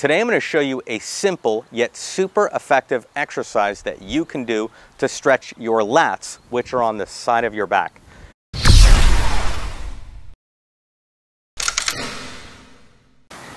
Today I'm going to show you a simple yet super effective exercise that you can do to stretch your lats, which are on the side of your back.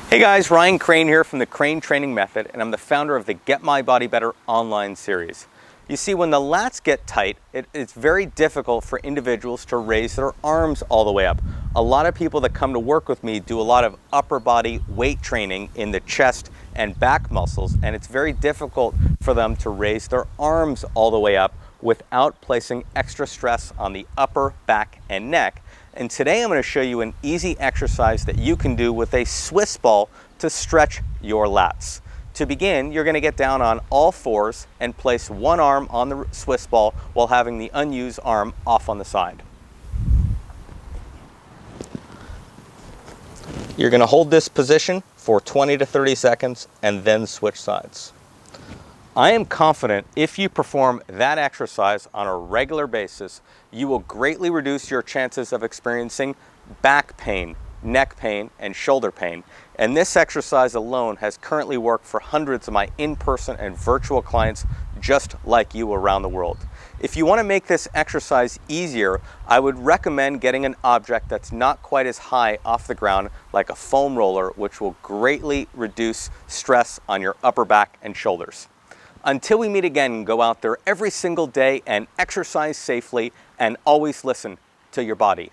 Hey guys, Ryan Krane here from the Krane Training Method, and I'm the founder of the Get My Body Better online series. You see, when the lats get tight, it's very difficult for individuals to raise their arms all the way up. A lot of people that come to work with me do a lot of upper body weight training in the chest and back muscles, and it's very difficult for them to raise their arms all the way up without placing extra stress on the upper back and neck. And today I'm going to show you an easy exercise that you can do with a Swiss ball to stretch your lats. To begin, you're going to get down on all fours and place one arm on the Swiss ball while having the unused arm off on the side. You're going to hold this position for 20 to 30 seconds and then switch sides. I am confident if you perform that exercise on a regular basis, you will greatly reduce your chances of experiencing back pain, neck pain, and shoulder pain. And this exercise alone has currently worked for hundreds of my in-person and virtual clients just like you around the world. If you want to make this exercise easier, I would recommend getting an object that's not quite as high off the ground, like a foam roller, which will greatly reduce stress on your upper back and shoulders. Until we meet again, go out there every single day and exercise safely, and always listen to your body.